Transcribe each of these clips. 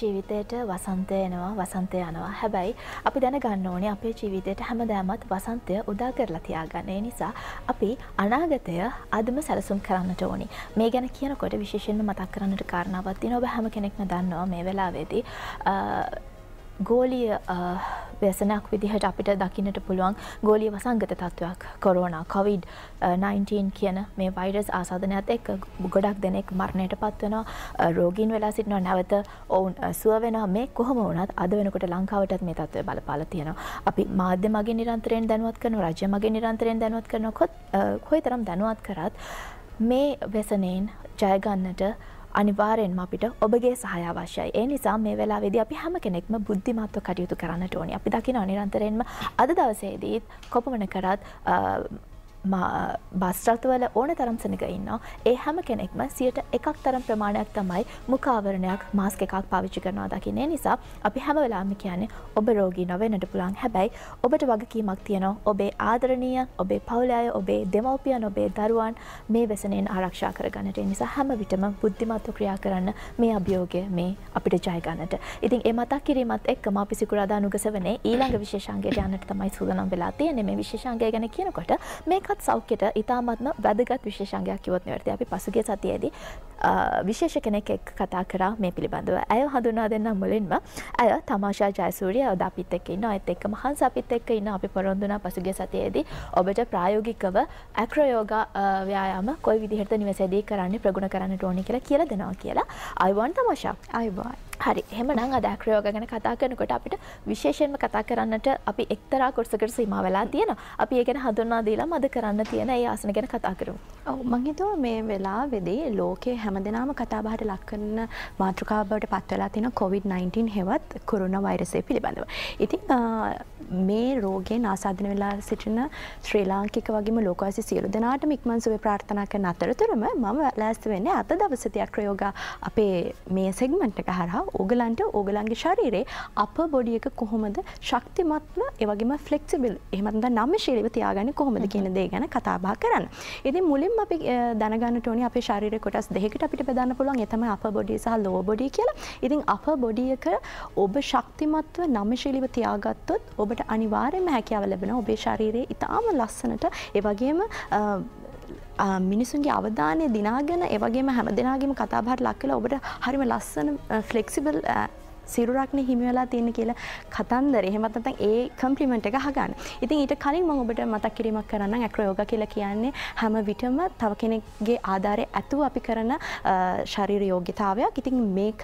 ජීවිතේට වසන්තය එනවා වසන්තය යනවා හැබැයි අපි දැනගන්න ඕනේ අපේ ජීවිතේට හැමදාමත් වසන්තය උදා කරලා තියාගන්න ඒ නිසා අපි අනාගතය අදම සැලසුම් කරන්නට ඕනේ මේ ගැන කියනකොට විශේෂයෙන්ම මතක් කරන්නට කාරණාවක් තියෙනවා ඔබ හැම කෙනෙක්ම දන්නවා මේ වෙලාවේදී ගෝලීය වසනක් විදිහට අපිට දකින්නට පුළුවන් ගෝලීය වසංගත තත්වයක් කොරෝනා කොවිඩ් 19 කියන මේ වෛරස් ආසාදනයත් එක්ක ගොඩක් දෙනෙක් මරණයටපත් වෙනවා රෝගීන් වෙලා සිටිනවා නැවත ඔවුන් සුව වෙනවා මේ කොහොම වුණත් අද වෙනකොට ලංකාවටත් මේ තත්ත්වය බලපාලා තියෙනවා අපි මාධ්‍ය මගින් නිරන්තරයෙන් දැනුවත් කරනවා රාජ්‍ය මගින් නිරන්තරයෙන් දැනුවත් කරනවා කොයිතරම් දැනුවත් කරත් මේ වසනෙන් ජය ගන්නට අනිවාර්යෙන්ම අපිට ඔබගේ සහාය අවශ්‍යයි. ඒ නිසා මේ වෙලාවේදී අපි හැම කෙනෙක්ම බුද්ධිමත්ව කටයුතු කරන්නට ඕනේ. අපි දකිනවා නිරන්තරයෙන්ම අද දවසේදී කොපමණ කරත් බස් රථවල ඕනතරම් සෙනඟ ඉන්නවා. ඒ හැම කෙනෙක්ම 100% තරම් ප්‍රමාණයක් තමයි මුඛ ආවරණයක් මාස්ක් එකක් පාවිච්චි කරනවා දකින්න. ඒ නිසා අපි හැම වෙලාවෙම කියන්නේ ඔබ රෝගී නොවෙන්නට පුළුවන්. හැබැයි ඔබට වගකීමක් තියෙනවා. ඔබේ ආදරණීය, ඔබේ පවුලේ අය, ඔබේ දෙමව්පියන්, ඔබේ දරුවන් මේ වසනෙන් ආරක්ෂා කරගන්නට. ඒ නිසා හැම විටම බුද්ධිමත්ව ක්‍රියා කරන්න මේ අභියෝගය මේ අපිට ජය ගන්නට. ඉතින් මේ මතක් කිරීමත් එක්කම අපි සිකුරාදා නුගසවනේ ඊළඟ විශේෂාංගයට යන්නට තමයි සූදානම් වෙලා තියෙන්නේ. මේ විශේෂාංගය ගැන කියනකොට මේක සෞඛ්‍යයට ඉතාමත්ම වැදගත් විශේෂාංගයක් කිව්වොත් නෙවෙයි අපි පසුගිය සතියේදී විශේෂ කෙනෙක් එක්ක කතා කරා මේ පිළිබඳව. ඇය හඳුනා දෙන්න මුලින්ම ඇය තමාෂා ජයසූරිය ඔබ අපිත් එක්ක ඉන්නවා. ඒත් එක්කම හංස අපිත් එක්ක ඉන්න අපි පොරොන්දු වුණා පසුගිය සතියේදී ඔබට ප්‍රායෝගිකව ඇක්‍රෝ යෝගා ව්‍යායාම කොයි විදිහටද නිවසේදී කරන්නේ ප්‍රගුණ කරන්නට ඕනේ කියලා දෙනවා කියලා. අයවන් තමාෂා. අයවන්. හරි. එහෙමනම් අද ඇක්‍රෝ යෝගා ගැන කතා කරනකොට අපිට විශේෂයෙන්ම කතා කරන්නට අපි එක්තරා කොටසකට සීමා වෙලා තියෙනවා. අපි ඒක ගැන හඳුනා දීලා මද කරන්න තියෙන ඒ ආසන ගැන කතා කරමු. ඔව් මම හිතුවා මේ වෙලාවේදී ලෝකයේ හැමදෙනාම කතාබහට ලක් කරන මාතෘකාව බවට පත් වෙලා තියෙන COVID-19 හෙවත් කොරෝනා වෛරසය පිළිබඳව. ඉතින් මේ රෝගයෙන් ආසාදන වෙලා සිටින ශ්‍රී ලාංකික වගේම ලෝකවාසී සියලු දෙනාටම ඉක්මන් සුවය ප්‍රාර්ථනා කරන අතරතුරම මම ලෑස්ති වෙන්නේ අද දවසේදී ඇක්‍රෝයෝගා අපේ මේ සෙග්මන්ට් එක හරහා ඕගලන්ට ඕගලන්ගේ ශරීරයේ අපර් බොඩි එක කොහොමද ශක්තිමත්ව ඒ වගේම ෆ්ලෙක්සිබල් එහෙම නැත්නම් නම්‍යශීලීව තියාගන්නේ කොහොමද කියන දේ ගැන කතාබහ කරන්න. ඉතින් මුලින්ම අපි දැනගන්නට ඕනේ අපේ ශරීරයේ කොටස් දෙකක අපිට බෙදන්න පුළුවන් ඒ තමයි අපර් බොඩි සහ ලෝවර් බොඩි කියලා. ඉතින් අපර් බොඩි එක ඔබ ශක්තිමත්ව නම්‍යශීලීව තියාගත්තොත් ඔබට අනිවාර්යයෙන්ම හැකියාව ලැබෙනවා ඔබේ ශරීරයේ ඉතාම ලස්සනට ඒ වගේම මිනිසුන්ගේ අවධානය දිනාගෙන ඒ වගේම හැමදෙනාගේම කතාබහට ලක් වෙලා ඔබට හරිම ලස්සන ෆ්ලෙක්සිබල් සිරුරක්නේ හිමි වෙලා තියෙන කියලා කතන්දරේ. එහෙම නැත්නම් ඒ කම්ප්ලිමන්ට් එක අහගන්න. ඉතින් ඊට කලින් මම ඔබට මතක් කිරීමක් කරන්නම් ඇක්‍රෝ යෝගා කියලා කියන්නේ හැම විටම තව කෙනෙක්ගේ ආධාරය ඇතුව අපි කරන ශරීර යෝග්‍යතාවයක්. ඉතින් මේක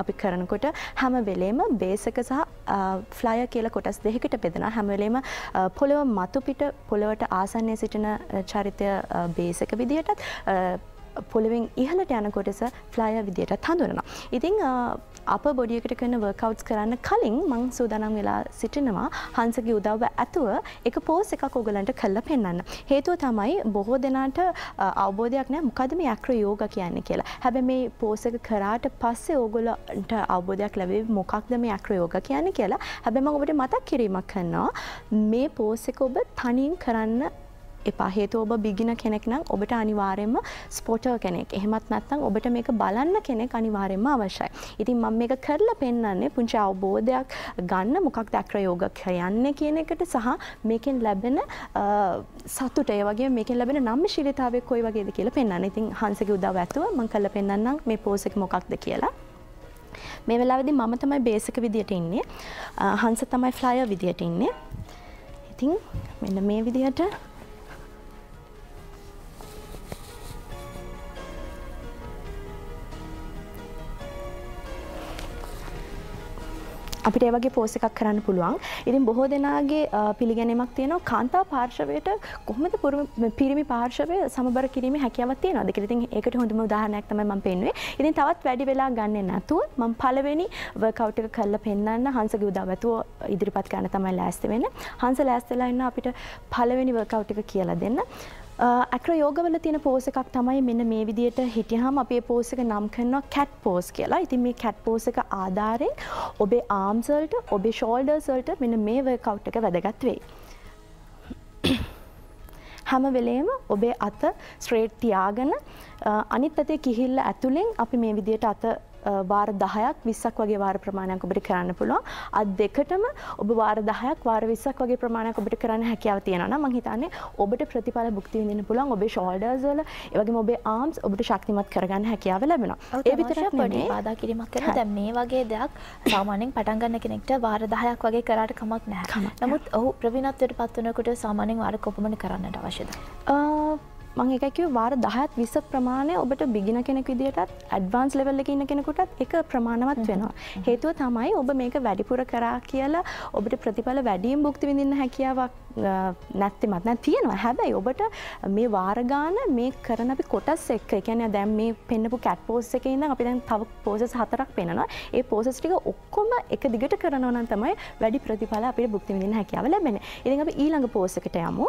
අපි කරනකොට හැම වෙලේම බේස් එක සහ ෆ්ලයර් කියලා කොටස් දෙකකට බෙදෙනවා. හැම වෙලේම පොළව මතු පිට පොළවට ආසන්නයේ සිටින චරිතය බේස් එක විදිහටත් පොළවෙන් ඉහළට යන කොටස ෆ්ලයර් විදිහටත් හඳුනනවා. ඉතින් අපර් බොඩි එකට කරන වර්ක්අවුට්ස් කරන්න කලින් මම සූදානම් වෙලා සිටිනවා හංසගේ උදව්ව ඇතුව එක පෝස් එකක් ඔයගලන්ට කරලා පෙන්නන්න. හේතුව තමයි බොහෝ දෙනාට අවබෝධයක් නැහැ මොකද්ද මේ ඇක්‍රෝ යෝගා කියන්නේ කියලා. හැබැයි මේ පෝස් එක කරාට පස්සේ ඔයගලන්ට අවබෝධයක් ලැබෙවි මොකක්ද මේ ඇක්‍රෝ යෝගා කියන්නේ කියලා. හැබැයි මම ඔබට මතක් කිරීමක් කරනවා මේ පෝස් එක ඔබ තනින් කරන්න එපා. හේතුව ඔබ බිග්ිනර් කෙනෙක් නම් ඔබට අනිවාර්යයෙන්ම ස්පොටර් කෙනෙක්. එහෙමත් නැත්නම් ඔබට මේක බලන්න කෙනෙක් අනිවාර්යයෙන්ම අවශ්‍යයි. ඉතින් මම මේක කරලා පෙන්නන්නේ පුංචි අවබෝධයක් ගන්න මොකක්ද ඇක්‍රෝ යෝගා කියන්නේ කියන එකට සහ මේකෙන් ලැබෙන සතුට ඒ වගේම මේකෙන් ලැබෙන නම්‍යශීලීතාවය කොයි වගේද කියලා පෙන්නන්න. ඉතින් හංසගේ උදව් ඇතුව මම කරලා පෙන්නන්නම් මේ පෝස් එක මොකක්ද කියලා. මේ වෙලාවේදී මම තමයි බේස් එක විදියට ඉන්නේ. හංස තමයි ෆ්ලයර් විදියට ඉන්නේ. ඉතින් මෙන්න මේ විදියට අපිට ඒ වගේ පෝස් එකක් කරන්න පුළුවන්. ඉතින් බොහෝ දෙනාගේ පිළිගැනීමක් තියෙනවා කාන්තා පාර්ශවයට කොහොමද පිරිමි පාර්ශවය සමබර කිරීමේ හැකියාවක් තියෙනවද කියලා. ඉතින් ඒකට හොඳම උදාහරණයක් තමයි මම පෙන්වුවේ. ඉතින් තවත් වැඩි වෙලා ගන්න නැතුව මම පළවෙනි වර්ක්අවුට් එක කරලා පෙන්නන්න හංසගේ උදව් ඇතුව ඉදිරිපත් කරන්න තමයි ලෑස්ති වෙන්නේ. හංස ලෑස්තිලා ඉන්න අපිට පළවෙනි වර්ක්අවුට් එක කියලා දෙන්න. ඇක්‍රෝ යෝගවල තියෙන පෝස් එකක් තමයි මෙන්න මේ විදියට හිටියාම අපි මේ පෝස් එක නම් කරනවා කැට් පෝස් කියලා. ඉතින් මේ කැට් පෝස් එක ආධාරයෙන් ඔබේ ආම්ස් වලට, ඔබේ ෂෝල්ඩර්ස් වලට මෙන්න මේ වර්ක්අවුට් එක වැදගත් වෙයි. හැම වෙලේම ඔබේ අත ස්ට්‍රේට් තියාගෙන අනිත් අතේ කිහිල්ල ඇතුලෙන් අපි මේ විදියට අත වාර 10ක් 20ක් වගේ වාර ප්‍රමාණයක් ඔබට කරන්න පුළුවන්. අත් දෙකටම ඔබ වාර 10ක් වාර 20ක් වගේ ප්‍රමාණයක් ඔබට කරන්න හැකියාව තියෙනවා නම් මම හිතන්නේ ඔබට ප්‍රතිඵල භුක්ති විඳින්න පුළුවන්. ඔබේ ෂෝල්ඩර්ස් වල ඒ වගේම ඔබේ ආම්ස් ඔබට ශක්තිමත් කරගන්න හැකියාව ලැබෙනවා. ඒ විතරක් නෙවෙයි බාධා කිරීමක් කරනවා. දැන් මේ වගේ දෙයක් සාමාන්‍යයෙන් පටන් ගන්න කෙනෙක්ට වාර 10ක් වගේ කරාට කමක් නැහැ. නමුත් ඔහු ප්‍රවීණත්වයට පත් වෙනකොට සාමාන්‍යයෙන් වාර කොපමණ කරන්නට අවශ්‍යද? මම එකයි කිව්වේ වාර 10ත් 20ත් ප්‍රමාණය ඔබට බිගිනර් කෙනෙක් විදියටත් ඇඩ්වාන්ස් ලෙවල් එකේ ඉන්න කෙනෙකුටත් එක ප්‍රමාණවත් වෙනවා. හේතුව තමයි ඔබ මේක වැඩිපුර කරා කියලා ඔබට ප්‍රතිඵල වැඩියෙන් භුක්ති විඳින්න හැකියාවක් නැත්තිමත් නෑ තියෙනවා. හැබැයි ඔබට මේ වාර ගාන මේ කරන අපි කොටස් එක්ක, ඒ කියන්නේ දැන් මේ පෙන්නපු කැට් පෝස් එකේ ඉඳන් අපි දැන් තව පෝසස් හතරක් පෙන්නනවා. ඒ පෝසස් ටික ඔක්කොම එක දිගට කරනවා නම් තමයි වැඩි ප්‍රතිඵල අපිට භුක්ති විඳින්න හැකියාව ලැබෙන්නේ. ඉතින් අපි ඊළඟ පෝස් එකට යමු.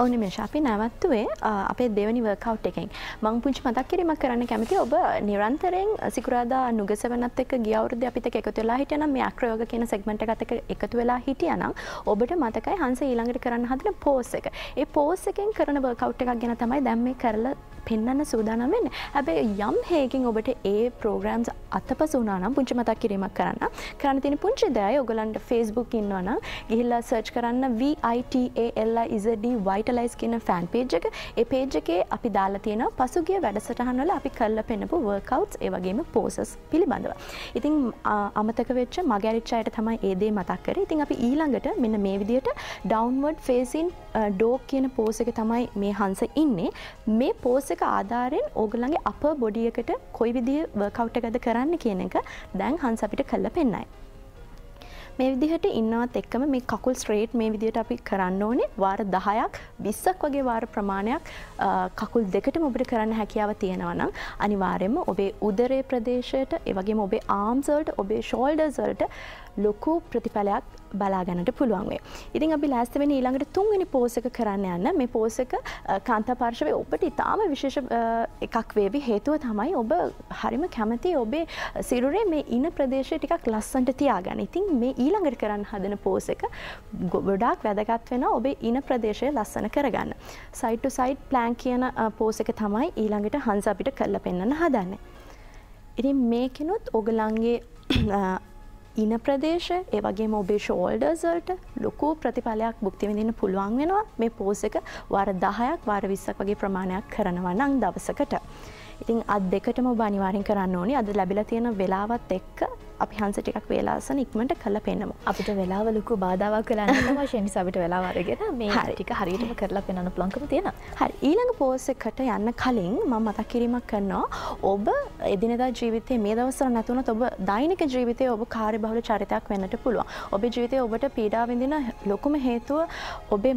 ඔව් නෙමෙයි අපි නැවතුනේ අපේ දෙවනි වර්ක්අවුට් එකෙන්. මම පුංචි මතක් කිරීමක් කරන්න කැමතියි. ඔබ නිරන්තරයෙන් සිකුරාදා නුගසෙවණත් එක්ක ගිය අවුරුද්දේ අපිත් එක්ක එකතු වෙලා හිටියානම් මේ අක්‍රයෝග කියන සෙග්මන්ට් එකත් එක්ක එකතු වෙලා හිටියානම් ඔබට මතකයි හංස ඊළඟට කරන්න හදන පෝස් එක. ඒ පෝස් එකෙන් කරන වර්ක්අවුට් එකක් ගැන තමයි දැන් මේ කරලා පෙන්වන්න සූදානම් වෙන්නේ. හැබැයි යම් හේකින් ඔබට ඒ ප්‍රෝග්‍රෑම්ස් අතපසු වුණා නම් පුංචි මතක් කිරීමක් කරන්න. කරන්න තියෙන පුංචි දෙයයි ඔයගලන්ට Facebook ඉන්නවා නම් ගිහිල්ලා සර්ච් කරන්න VITALIZD Vitalize කියන ෆෑන් page එක. ඒ page එකේ අපි දාලා තියෙනවා පසුගිය වැඩසටහන් වල අපි කරලා පෙන්නපු workouts ඒ වගේම poses පිළිබඳව. ඉතින් අමතක වෙච්ච මගේ අරිච්ච අයට තමයි ඒ දේ මතක් කරේ. ඉතින් අපි ඊළඟට මෙන්න මේ විදියට downward facing dog කියන pose එක තමයි මේ හංස ඉන්නේ. මේ pose එක ආධාරයෙන් ඕගොල්ලන්ගේ අපර් බොඩි එකට කොයි විදිහේ වර්ක්අවුට් එකක්ද කරන්න කියන එක දැන් හංස අපිට කරලා පෙන්නයි. මේ විදිහට ඉන්නවත් එක්කම මේ කකුල් ස්ට්‍රේට් මේ විදිහට අපි කරන්න ඕනේ. වාර 10ක් 20ක් වගේ වාර ප්‍රමාණයක් කකුල් දෙකටම ඔබට කරන්න හැකියාව තියෙනවා නම් අනිවාර්යයෙන්ම ඔබේ උදරයේ ප්‍රදේශයට ඒ වගේම ඔබේ ආම්ස් වලට ඔබේ ෂෝල්ඩර්ස් වලට ලොකු ප්‍රතිඵලයක් බලා ගන්නට පුළුවන් වෙයි. ඉතින් අපි ලෑස්ති වෙන්නේ ඊළඟට තුන්වෙනි පෝස් එක කරන්න යන්න. මේ පෝස් එක කාන්තා පාර්ශවයේ ඔබට ඉතාම විශේෂ එකක් වේවි. හේතුව තමයි ඔබ හරිම කැමති ඔබේ සිරුරේ මේ ඉන ප්‍රදේශය ටිකක් ලස්සනට තියාගන්න. ඉතින් මේ ඊළඟට කරන්න හදන පෝස් එක ගොඩාක් වැදගත් වෙනවා ඔබේ ඉන ප්‍රදේශය ලස්සන කරගන්න. සයිඩ් ටු සයිඩ් ප්ලෑන්ක් කියන පෝස් එක තමයි ඊළඟට හංස අපිට කරලා පෙන්නන්න හදන්නේ. ඉතින් මේකෙනුත් ඔයගලන්ගේ ඉන ප්‍රදේශය ඒ වගේම ඔබේ ෂෝල්ඩර්ස් වලට ලොකු ප්‍රතිඵලයක් භුක්ති විඳින්න පුළුවන් වෙනවා මේ පෝස් එක වාර 10ක් වාර 20ක් වගේ ප්‍රමාණයක් කරනවා නම් දවසකට. ඉතින් අත් දෙකටම ඔබ අනිවාර්යෙන් කරන්න ඕනේ. අද ලැබිලා තියෙන වෙලාවත් එක්ක අපි හංස ටිකක් වේලාසන ඉක්මනට කරලා පෙන්නමු. අපිට වෙලාව ලොකු බාධාවක් වෙලා නැහැ තමයි. ඒ නිසා අපිට වෙලාව අරගෙන මේ ටික හරියටම කරලා පෙන්නන්න පුළුවන්කම තියෙනවා. හරි. ඊළඟ පෝස් එකට යන්න කලින් මම මතක් කිරීමක් කරනවා. ඔබ එදිනෙදා ජීවිතයේ මේ දවස්වල නැතුණත් ඔබ දෛනික ජීවිතයේ ඔබ කාර්යබහුල චරිතයක් වෙන්නට පුළුවන්. ඔබේ ජීවිතයේ ඔබට පීඩා විඳින ලොකුම හේතුව ඔබේ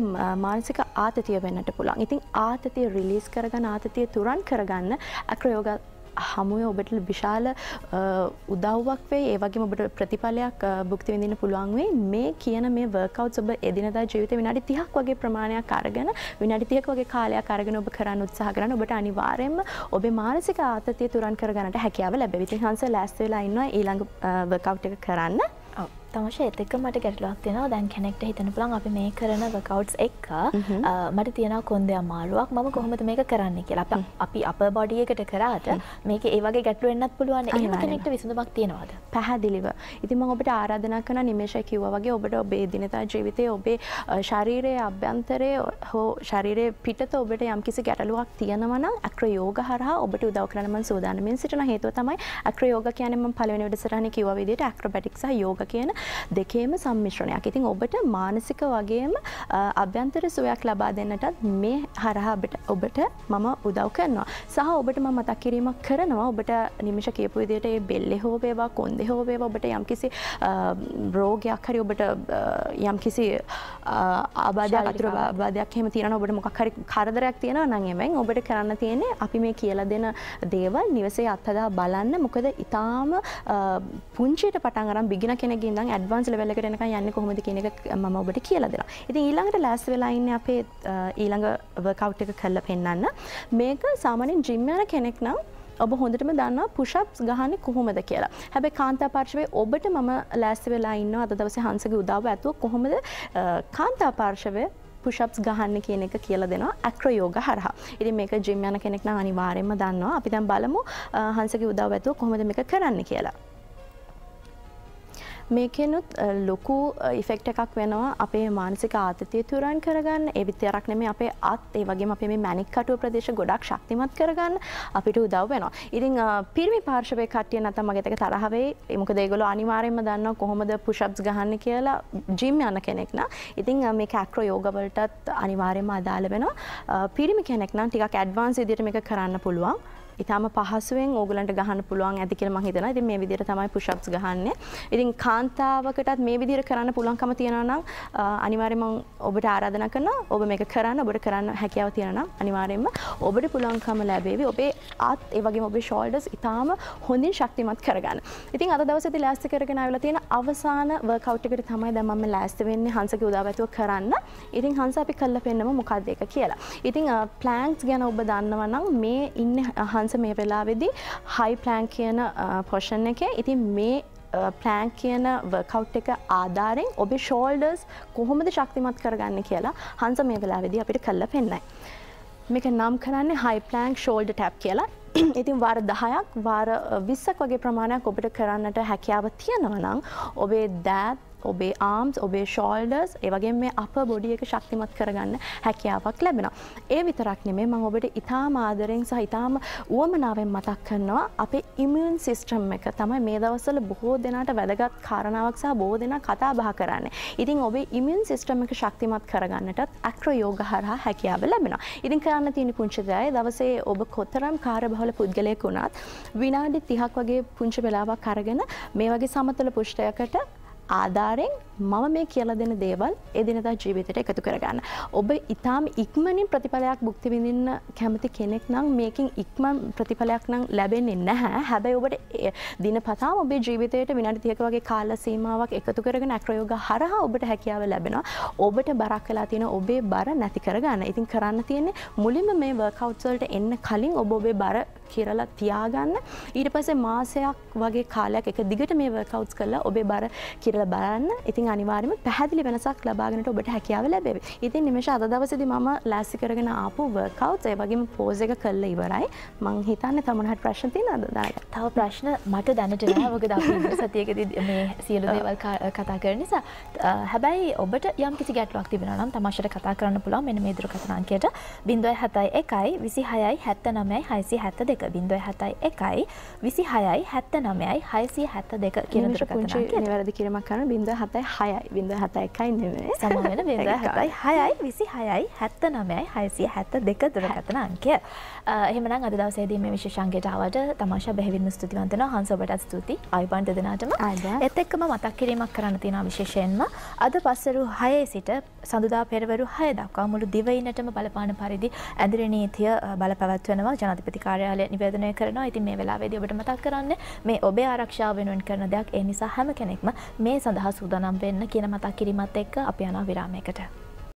මානසික ආතතිය වෙන්නට පුළුවන්. ඉතින් ආතතිය රිලීස් කරගන්න ආතතිය තුරන් කරගන්න අක්‍රයෝග හමුවේ ඔබට විශාල උදව්වක් වෙයි. ඒ වගේම ඔබට ප්‍රතිඵලයක් භුක්ති විඳින්න පුළුවන් වෙයි. මේ කියන මේ වර්ක්අවුට්ස් ඔබ එදිනදා ජීවිතේ විනාඩි 30ක් වගේ ප්‍රමාණයක් අරගෙන විනාඩි 30ක වගේ කාලයක් අරගෙන ඔබ කරන්න උත්සාහ කරන ඔබට අනිවාර්යයෙන්ම ඔබේ මානසික ආතතිය තුරන් කරගන්නට හැකියාව ලැබෙයි. ඉතින් හංස ලෑස්ති වෙලා ඉන්නවා ඊළඟ වර්ක්අවුට් එක කරන්න. ඔව්. තමයි ඒත් එක්ක මට ගැටලුවක් තියෙනවා. දැන් කෙනෙක්ට හිතන්න පුළුවන් අපි මේ කරන වර්ක්අවුට්ස් එක්ක මට තියෙනවා කොන්දේ අමාරුවක්. මම කොහොමද මේක කරන්නේ කියලා. අපි අපර් බොඩි එකට කරාට මේක ඒ වගේ ගැටලු වෙන්නත් පුළුවන්. එහෙම කෙනෙක්ට විසඳුමක් තියෙනවද? පැහැදිලිව. ඉතින් මම ඔබට ආරාධනා කරනවා නිමේෂය කිව්වා වගේ ඔබට ඔබේ දිනදා ජීවිතයේ ඔබේ ශරීරයේ අභ්‍යන්තරයේ හෝ ශරීරයේ පිටත ඔබට යම්කිසි ගැටලුවක් තියෙනවා නම් අක්‍රයෝග හරහා ඔබට උදව් කරන්න මම සූදානම්ෙන් සිටින හේතුව තමයි අක්‍රයෝග කියන්නේ මම පළවෙනි වැඩසටහනේ කිව්වා විදිහට ඇක්‍රොබැටික්ස් සහ යෝග කියන දෙකේම සම්මිශ්‍රණයක්. ඉතින් ඔබට මානසික වගේම අභ්‍යන්තර සුවයක් ලබා දෙන්නටත් මේ හරහා ඔබට මම උදව් කරනවා. සහ ඔබට මම මතක් කිරීමක් කරනවා ඔබට නිමිෂ කියපු විදිහට මේ බෙල්ලේ හෝ වේවා කොන්දේ හෝ වේවා ඔබට යම්කිසි රෝගයක් හරි ඔබට යම්කිසි ආබාධයක් අතුරුබාධයක් එහෙම තියෙනවා ඔබට මොකක් හරි කරදරයක් තියෙනවා නම් එමෙන් ඔබට කරන්න තියෙන්නේ අපි මේ කියලා දෙන දේවල් නිවසේ අත්හදා බලන්න. මොකද ඊටාම පුංචියට පටන් අරන් බිගින කෙනෙක්ගේ ඉඳන් ඇඩ්වාන්ස් ලෙවල් එකට එනකන් යන්නේ කොහොමද කියන එක මම ඔබට කියලා දෙනවා. ඉතින් ඊළඟට ලෑස්ති වෙලා ඉන්නේ අපේ ඊළඟ වර්ක්අවුට් එක කරලා පෙන්නන්න. මේක සාමාන්‍යයෙන් ජිම් යන කෙනෙක් නම් ඔබ හොඳටම දන්නවා push ups ගහන්නේ කොහොමද කියලා. හැබැයි කාන්තා පාර්ශවයේ ඔබට මම ලෑස්ති වෙලා ඉන්නවා අද දවසේ හංසගේ උදව්ව ඇතුව කොහොමද කාන්තා පාර්ශවයේ push ups ගහන්න කියන එක කියලා දෙනවා acro yoga හරහා. ඉතින් මේක gym යන කෙනෙක් නම් අනිවාර්යයෙන්ම දන්නවා. අපි දැන් බලමු හංසගේ උදව්ව ඇතුව කොහොමද මේක කරන්න කියලා. මේකෙනුත් ලොකු ඉෆෙක්ට් එකක් වෙනවා අපේ මානසික ආතතිය තුරන් කරගන්න. ඒ විතරක් නෙමෙයි අපේ අත් ඒ වගේම අපේ මේ මැනික් කටුව ප්‍රදේශ ගොඩක් ශක්තිමත් කරගන්න අපිට උදව් වෙනවා. ඉතින් පිරිමි පාර්ශවයේ කට්ටිය නැත්නම් මගේ තක තරහ වෙයි. මොකද ඒගොල්ලෝ අනිවාර්යයෙන්ම දන්නවා කොහොමද push ups ගහන්නේ කියලා gym යන කෙනෙක් නම්. ඉතින් මේක acro yoga වලටත් අනිවාර්යයෙන්ම අදාළ වෙනවා. පිරිමි කෙනෙක් නම් ටිකක් advance විදිහට මේක කරන්න පුළුවන්. ඉතාලම පහසුවෙන් ඕගලන්ට ගහන්න පුළුවන් ඇති කියලා මම හිතනවා. ඉතින් මේ විදිහට තමයි push ups ගහන්නේ. ඉතින් කාන්තාවකටත් මේ විදිහට කරන්න පුළුවන්කම තියෙනවා නම් අනිවාර්යයෙන්ම මම ඔබට ආරාධනා කරනවා. ඔබ මේක කරන්න ඔබට කරන්න හැකියාව තියෙනවා නම් අනිවාර්යයෙන්ම ඔබට පුළුවන්කම ලැබෙවි. ඔබේ අත් ඒ වගේම ඔබේ shoulders ඉතාලම හොඳින් ශක්තිමත් කරගන්න. ඉතින් අද දවසේදී ලෑස්ති කරගෙන ආවිලා තියෙන අවසාන workout එකට තමයි දැන් මම ලෑස්ති වෙන්නේ හංසගේ උදව් ඇතුව කරන්න. ඉතින් හංස අපි කරලා පෙන්නමු මොකක්ද ඒක කියලා. ඉතින් planks ගැන ඔබ දන්නවා නම් මේ ඉන්නේ මේ වෙලාවේදී high plank කියන portion එකේ ඉතින් මේ plank කියන workout එක ආධාරයෙන් ඔබේ shoulders කොහොමද ශක්තිමත් කරගන්නේ කියලා හංස මේ වෙලාවේදී අපිට කරලා පෙන්නයි. මේක නම් කරන්නේ high plank shoulder tap කියලා. ඉතින් වාර 10ක් වාර 20ක් වගේ ප්‍රමාණයක් ඔබට කරන්නට හැකියාව තියෙනවා නම් ඔබේ දෑත් ඔබේ arms ඔබේ shoulders ඒ වගේම මේ upper body එක ශක්තිමත් කරගන්න හැකියාවක් ලැබෙනවා. ඒ විතරක් නෙමෙයි මම ඔබට ඉතාම ආදරෙන් සහ ඉතාම උවමනාවෙන් මතක් කරනවා අපේ immune system එක තමයි මේ දවස්වල බොහෝ දෙනාට වැදගත් කාරණාවක් සහ බොහෝ දෙනා කතා බහ කරන්නේ. ඉතින් ඔබේ immune system එක ශක්තිමත් කරගන්නටත් acro yoga හරහා හැකියාව ලැබෙනවා. ඉතින් කරන්න තියෙන පුංචි දේ දවසේ ඔබ කොතරම් කාර්යබහුල පුද්ගලයෙක් වුණත් විනාඩි 30ක් වගේ පුංචි වෙලාවක් අරගෙන මේ වගේ සමතල පුෂ්ඨයකට ආදාරෙන් මම මේ කියලා දෙන දේවල් එදිනදා ජීවිතයට එකතු කරගන්න. ඔබ ඊටාම ඉක්මනින් ප්‍රතිඵලයක් භුක්ති විඳින්න කැමති කෙනෙක් නම් මේකෙන් ඉක්මන් ප්‍රතිඵලයක් නම් ලැබෙන්නේ නැහැ. හැබැයි ඔබට දිනපතාම ඔබේ ජීවිතයට විනාඩි 30ක වගේ කාල සීමාවක් එකතු කරගෙන acro yoga හරහා ඔබට හැකියාව ලැබෙනවා. ඔබට බරක් වෙලා තියෙන ඔබේ බර නැති කරගන්න. ඉතින් කරන්න තියෙන්නේ මුලින්ම මේ workouts වලට එන්න කලින් ඔබ ඔබේ බර කියලා තියාගන්න. ඊට පස්සේ මාසයක් වගේ කාලයක් එක දිගට මේ වර්ක්අවුට්ස් කරලා ඔබේ බර කියලා බලන්න. ඉතින් අනිවාර්යයෙන්ම පැහැදිලි වෙනසක් ලබාගෙනට ඔබට හැකියාව ලැබෙවි. ඉතින් නිමේෂ අද දවසේදී මම ලෑස්ති කරගෙන ආපු වර්ක්අවුට්ස් ඒ වගේම පෝස් එක කරලා ඉවරයි. මම හිතන්නේ තමන්ට ප්‍රශ්න තියෙනවද දායක? තව ප්‍රශ්න මට දැනට නෑ. මොකද අපි ඉන්න සතියේදී මේ සියලු දේවල් කතා කරන නිසා. හැබැයි ඔබට යම්කිසි ගැටලුවක් තිබෙනවා නම් තමාශට කතා කරන්න පුළුවන් මෙන්න මේ දුරකථන අංකයට 071 26 69 672 071 26 69 672 කියන දුරකථන වැරදි කිරීමක් කරන 076 071 නෙමෙයි සමාන 076 26 69 672 දුරකථන අංකය. එහෙමනම් අද දවසේදී මේ විශේෂ අංකයට ආවට තමාෂා බෙහෙවින්ම ස්තුතිවන්ත වෙනවා. හංස ඔබටත් ස්තුතියි. ආයිබන් දෙදෙනාටම. ඒත් එක්කම මතක් කිරීමක් කරන්න තියෙනවා විශේෂයෙන්ම අද පස්වරු 6 සිට සඳුදා පෙරවරු 6 දක්වා මුළු දිවයිනටම බලපාන පරිදි ඇඳුර නීතිය බලපවත්වනවා ජනාධිපති කාර්යාලය නිවේදනය කරනවා. ඉතින් මේ වෙලාවේදී ඔබට මතක් කරන්නේ මේ ඔබේ ආරක්ෂාව වෙනුවෙන් කරන දෙයක්. ඒ නිසා හැම කෙනෙක්ම මේ සඳහා සූදානම් වෙන්න කියන මතක් කිරීමත් එක්ක අපි යනවා විරාමයකට.